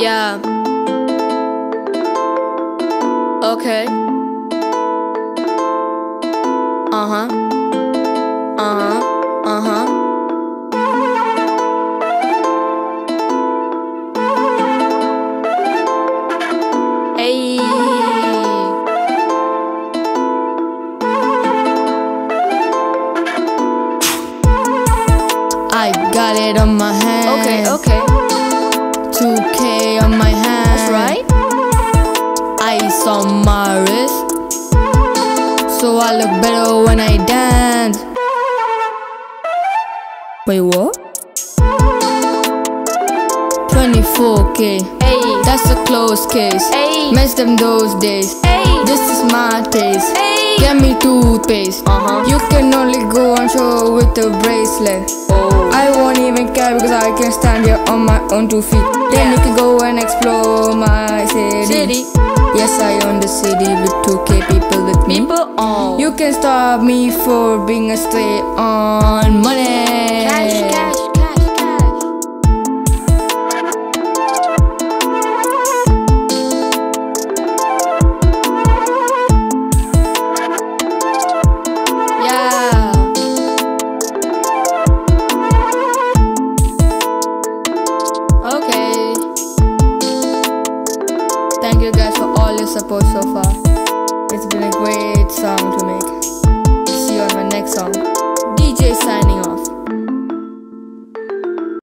Yeah. Okay. Uh-huh. Uh-huh. Uh-huh. I got it on my hand. Okay, okay. 2K on my hand. That's right. Ice on my wrist, so I look better when I dance. Wait, what? 24K. Ay, that's a close case. Ay, miss them those days. Ay, this is my taste. Ay, get me toothpaste. You can only go on show with a bracelet. I won't even care because I can stand here on my own 2 feet. Then you can go and explore my city. Yes, I own the city with 2K people with me. You can stop me for being a straight on money. Cash, cash, cash, cash. Yeah. Okay. Thank you guys for all your support so far. It's been a great song to make. See you on my next song. DJ signing off.